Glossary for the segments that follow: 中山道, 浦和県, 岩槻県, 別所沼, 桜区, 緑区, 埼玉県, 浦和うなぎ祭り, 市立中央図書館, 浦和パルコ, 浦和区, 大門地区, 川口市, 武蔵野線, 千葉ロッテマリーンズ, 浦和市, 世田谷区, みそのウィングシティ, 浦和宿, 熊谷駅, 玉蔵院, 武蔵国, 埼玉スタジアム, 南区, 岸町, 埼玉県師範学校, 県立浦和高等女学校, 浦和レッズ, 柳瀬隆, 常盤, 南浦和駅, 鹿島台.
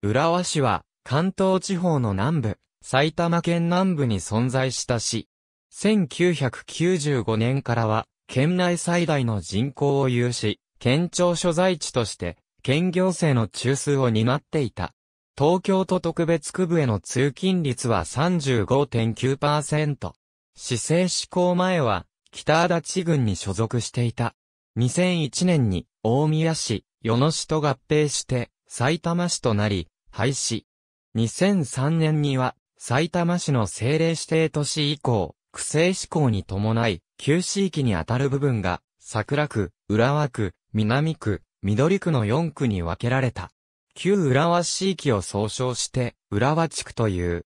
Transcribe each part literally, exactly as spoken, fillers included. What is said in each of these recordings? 浦和市は、関東地方の南部、埼玉県南部に存在した市。せんきゅうひゃくきゅうじゅうごねんからは、県内最大の人口を有し、県庁所在地として、県行政の中枢を担っていた。東京都特別区部への通勤率は さんじゅうごてんきゅうパーセント。市制施行前は、北足立郡に所属していた。にせんいちねんに、大宮市、与野市と合併して、埼玉市となり、廃市。にせんさんねんには、埼玉市の政令指定都市以降、区制施行に伴い、旧市域にあたる部分が、桜区、浦和区、南区、緑区のよんくに分けられた。旧浦和市域を総称して、浦和地区という。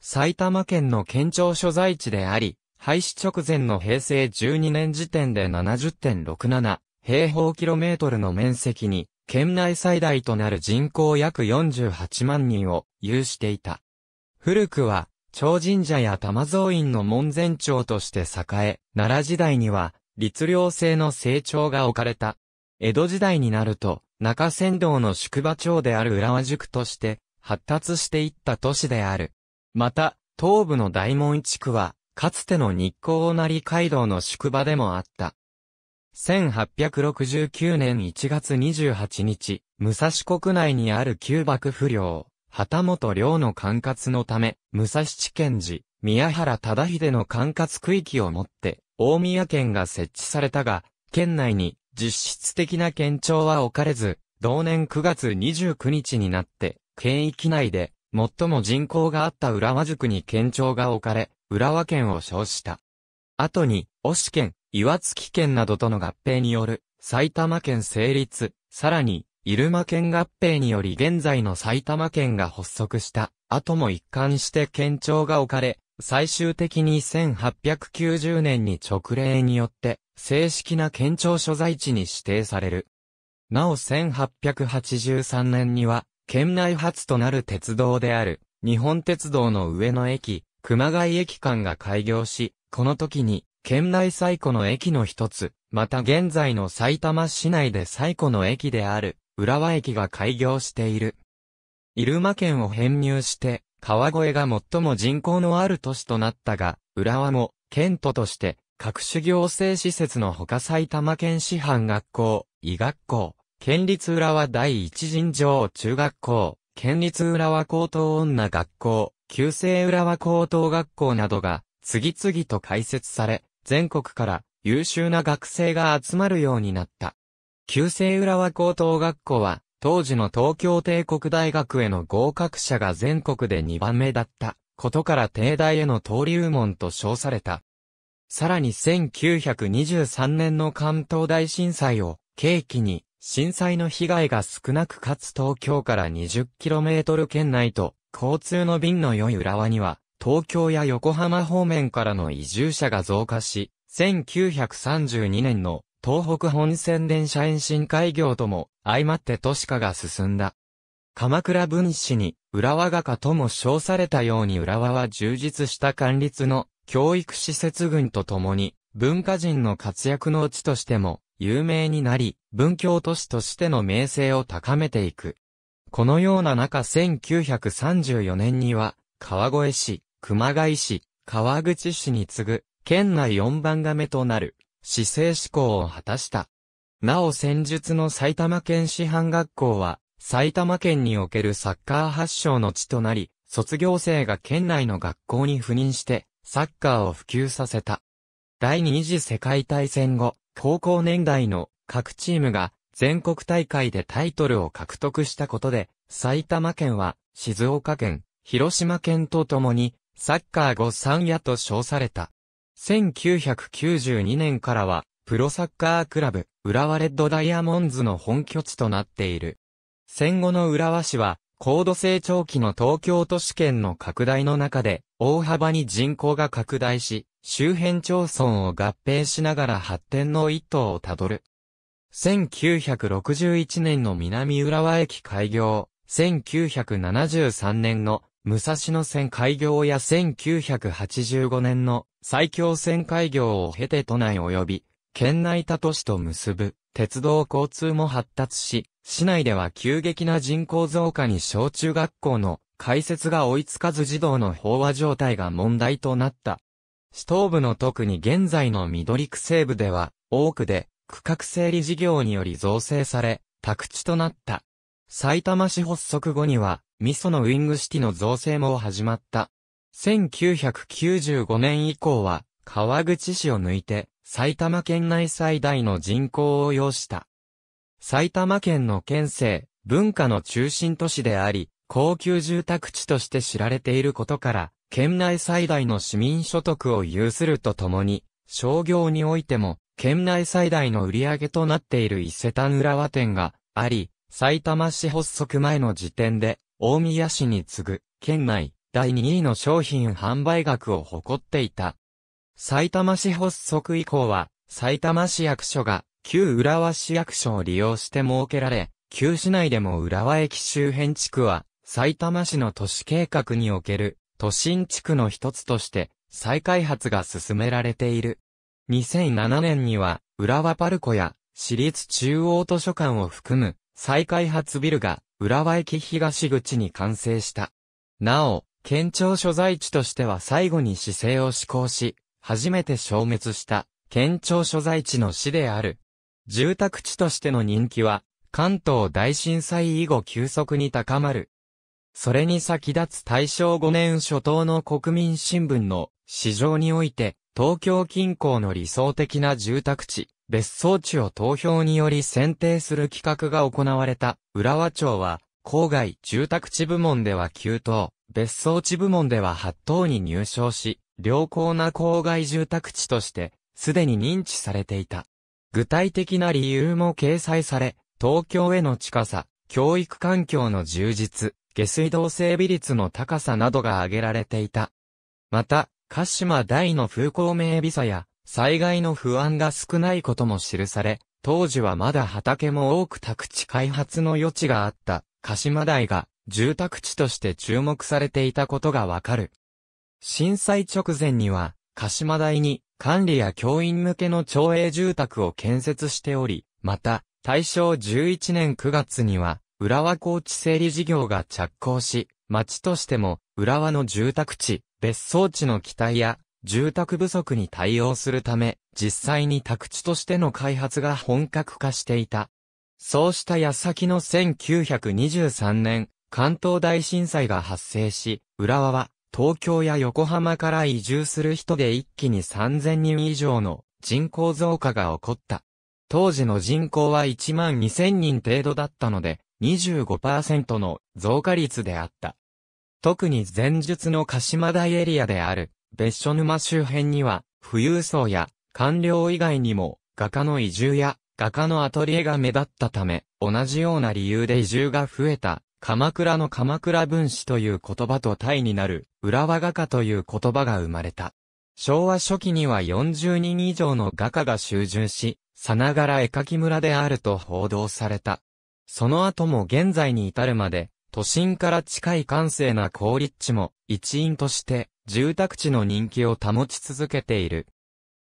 埼玉県の県庁所在地であり、廃止直前のへいせいじゅうにねん時点で ななじゅうてんろくなな 平方キロメートルの面積に、県内最大となる人口約よんじゅうはちまんにんを有していた。古くは、長神社や玉蔵院の門前町として栄え、奈良時代には、律令制の成長が置かれた。江戸時代になると、中山道の宿場町である浦和宿として、発達していった都市である。また、東部の大門地区は、かつての日光御成街道の宿場でもあった。せんはっぴゃくろくじゅうきゅうねんいちがつにじゅうはちにち、武蔵国内にある旧幕府領、旗本領の管轄のため、武蔵地検事、宮原忠秀の管轄区域をもって、大宮県が設置されたが、県内に実質的な県庁は置かれず、同年くがつにじゅうくにちになって、県域内で最も人口があった浦和宿に県庁が置かれ、浦和県を称した。後に、忍県、岩槻県などとの合併による、埼玉県成立、さらに、入間県合併により現在の埼玉県が発足した、後も一貫して県庁が置かれ、最終的にせんはっぴゃくきゅうじゅうねんに勅令によって、正式な県庁所在地に指定される。なおせんはっぴゃくはちじゅうさんねんには、県内初となる鉄道である、日本鉄道の上野駅、熊谷駅間が開業し、この時に、県内最古の駅の一つ、また現在の埼玉市内で最古の駅である、浦和駅が開業している。入間県を編入して、川越が最も人口のある都市となったが、浦和も、県都として、各種行政施設のほか埼玉県師範学校、医学校、県立浦和第一尋常中学校、県立浦和高等女学校、旧制浦和高等学校などが、次々と開設され、全国から優秀な学生が集まるようになった。旧制浦和高等学校は、当時の東京帝国大学への合格者が全国でにばんめだったことから帝大への登竜門と称された。さらにせんきゅうひゃくにじゅうさんねんの関東大震災を契機に、震災の被害が少なくかつ東京から にじゅっキロメートル 圏内と、交通の便の良い浦和には、東京や横浜方面からの移住者が増加し、せんきゅうひゃくさんじゅうにねんの東北本線電車延伸開業とも相まって都市化が進んだ。鎌倉文史に浦和画家とも称されたように浦和は充実した官立の教育施設群とともに文化人の活躍のうちとしても有名になり、文教都市としての名声を高めていく。このような中せんきゅうひゃくさんじゅうよねんには川越市、熊谷市、川口市に次ぐ、県内よんばんめとなる、市制施行を果たした。なお先述の埼玉県師範学校は、埼玉県におけるサッカー発祥の地となり、卒業生が県内の学校に赴任して、サッカーを普及させた。第二次世界大戦後、高校年代の各チームが全国大会でタイトルを獲得したことで、埼玉県は静岡県、広島県とともに、サッカー御三家と称された。せんきゅうひゃくきゅうじゅうにねんからは、プロサッカークラブ、浦和レッドダイヤモンズの本拠地となっている。戦後の浦和市は、高度成長期の東京都市圏の拡大の中で、大幅に人口が拡大し、周辺町村を合併しながら発展の一途をたどる。せんきゅうひゃくろくじゅういちねんの南浦和駅開業、せんきゅうひゃくななじゅうさんねんの、武蔵野線開業やせんきゅうひゃくはちじゅうごねんの埼京線開業を経て都内及び県内他都市と結ぶ鉄道交通も発達し、市内では急激な人口増加に小中学校の開設が追いつかず児童の飽和状態が問題となった。市東部の特に現在の緑区西部では多くで区画整理事業により造成され宅地となった。埼玉市発足後にはみそのウィングシティの造成も始まった。せんきゅうひゃくきゅうじゅうごねん以降は川口市を抜いて埼玉県内最大の人口を要した。埼玉県の県政、文化の中心都市であり、高級住宅地として知られていることから、県内最大の市民所得を有するとともに、商業においても、県内最大の売り上げとなっている伊勢丹浦和店があり、埼玉市発足前の時点で、大宮市に次ぐ、県内だいにいの商品販売額を誇っていた。埼玉市発足以降は、埼玉市役所が、旧浦和市役所を利用して設けられ、旧市内でも浦和駅周辺地区は、埼玉市の都市計画における都心地区の一つとして再開発が進められている。にせんななねんには浦和パルコや市立中央図書館を含む再開発ビルが浦和駅東口に完成した。なお、県庁所在地としては最後に市制を施行し、初めて消滅した県庁所在地の市である。住宅地としての人気は関東大震災以後急速に高まる。それに先立つたいしょうごねん初頭の国民新聞の市場において、東京近郊の理想的な住宅地、別荘地を投票により選定する企画が行われた。浦和町は、郊外住宅地部門ではきゅうとう、別荘地部門でははっとうに入賞し、良好な郊外住宅地として、すでに認知されていた。具体的な理由も掲載され、東京への近さ、教育環境の充実、下水道整備率の高さなどが挙げられていた。また、鹿島台の風光明媚さや、災害の不安が少ないことも記され、当時はまだ畑も多く宅地開発の余地があった、鹿島台が住宅地として注目されていたことがわかる。震災直前には、鹿島台に管理や教員向けの町営住宅を建設しており、また、たいしょうじゅういちねんくがつには、浦和耕地整理事業が着工し、町としても、浦和の住宅地、別荘地の期待や、住宅不足に対応するため、実際に宅地としての開発が本格化していた。そうした矢先のせんきゅうひゃくにじゅうさんねん、関東大震災が発生し、浦和は、東京や横浜から移住する人で一気にさんぜんにん以上の人口増加が起こった。当時の人口はいちまんにせんにん程度だったので、にじゅうごパーセント の増加率であった。特に前述の鹿島台エリアである別所沼周辺には富裕層や官僚以外にも画家の移住や画家のアトリエが目立ったため同じような理由で移住が増えた鎌倉の鎌倉文士という言葉と対になる浦和画家という言葉が生まれた。昭和初期にはよんじゅうにん以上の画家が集中し、さながら絵描き村であると報道された。その後も現在に至るまで、都心から近い閑静な好立地も一因として住宅地の人気を保ち続けている。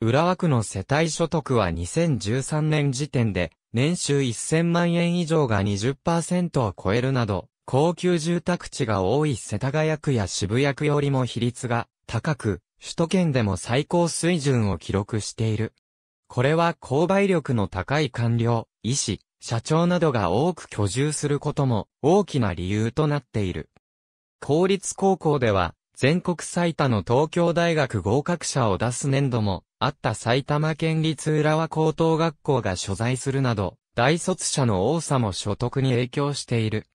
浦和区の世帯所得はにせんじゅうさんねん時点で年収せんまんえん以上が にじゅっパーセント を超えるなど、高級住宅地が多い世田谷区や渋谷区よりも比率が高く、首都圏でも最高水準を記録している。これは購買力の高い官僚、医師、社長などが多く居住することも大きな理由となっている。公立高校では全国最多の東京大学合格者を出す年度もあった埼玉県立浦和高等学校が所在するなど大卒者の多さも所得に影響している。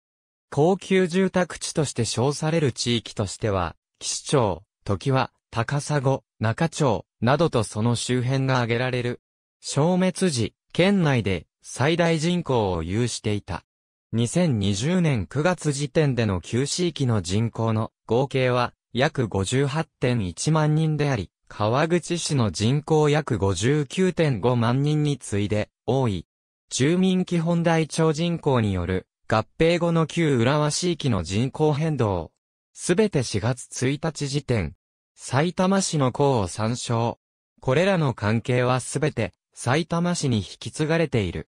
高級住宅地として称される地域としては岸町、常盤、高砂、中町などとその周辺が挙げられる。消滅時、県内で最大人口を有していた。にせんにじゅうねんくがつ時点での旧市域の人口の合計は約 ごじゅうはってんいちまんにんであり、川口市の人口約 ごじゅうきゅうてんごまんにんに次いで多い。住民基本台帳人口による合併後の旧浦和市域の人口変動。すべてしがつついたち時点。埼玉市の項を参照。これらの関係はすべて埼玉市に引き継がれている。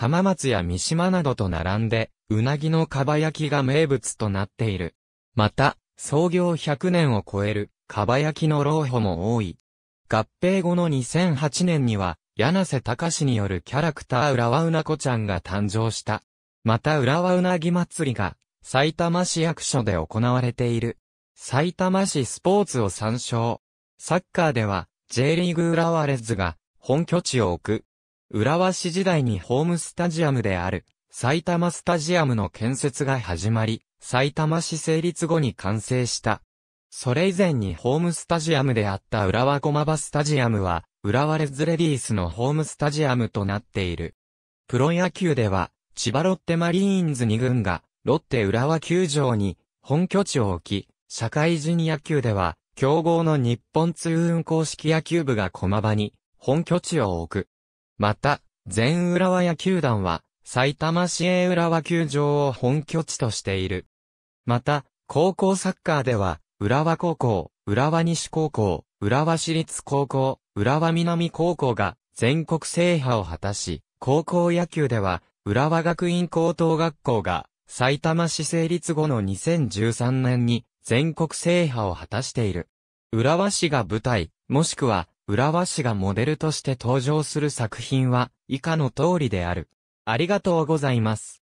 浜松や三島などと並んで、うなぎのかば焼きが名物となっている。また、創業ひゃくねんを超える、かば焼きの老舗も多い。合併後のにせんはちねんには、柳瀬隆によるキャラクター浦和うなこちゃんが誕生した。また浦和うなぎ祭りが、埼玉市役所で行われている。埼玉市スポーツを参照。サッカーでは、J リーグ浦和レッズが、本拠地を置く。浦和市時代にホームスタジアムである、埼玉スタジアムの建設が始まり、埼玉市成立後に完成した。それ以前にホームスタジアムであった浦和駒場スタジアムは、浦和レッズレディースのホームスタジアムとなっている。プロ野球では、千葉ロッテマリーンズに軍が、ロッテ浦和球場に本拠地を置き、社会人野球では、強豪の日本通運公式野球部が駒場に本拠地を置く。また、全浦和野球団は、埼玉市営浦和球場を本拠地としている。また、高校サッカーでは、浦和高校、浦和西高校、浦和市立高校、浦和南高校が全国制覇を果たし、高校野球では、浦和学院高等学校が、埼玉市成立後のにせんじゅうさんねんに全国制覇を果たしている。浦和市が舞台、もしくは、浦和市がモデルとして登場する作品は、以下の通りである。ありがとうございます。